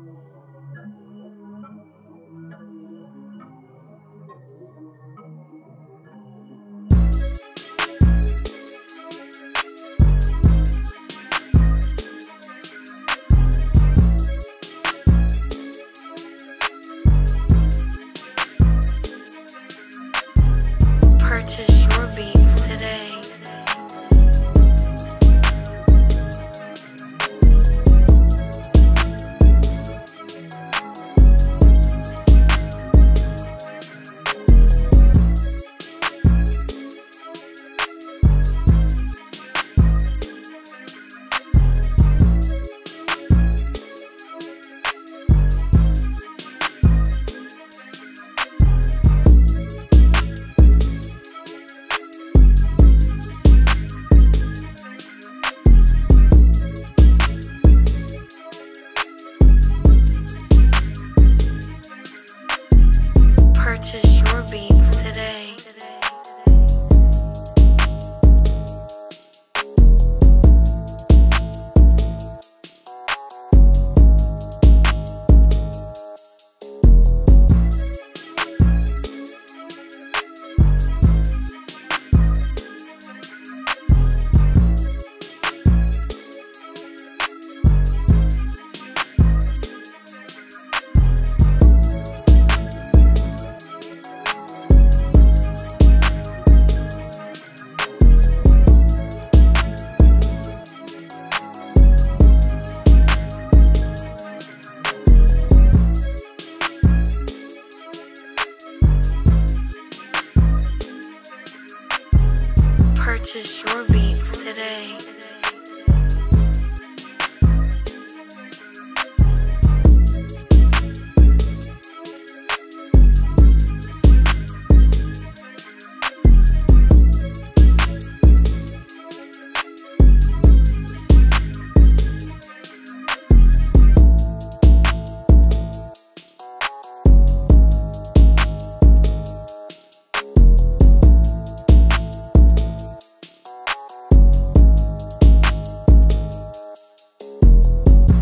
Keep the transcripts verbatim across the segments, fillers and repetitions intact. Purchase your beats today. Purchase your beats today. Purchase your beats today.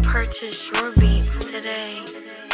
Purchase your beats today.